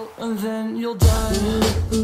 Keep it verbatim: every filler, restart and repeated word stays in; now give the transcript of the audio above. out and then you'll die.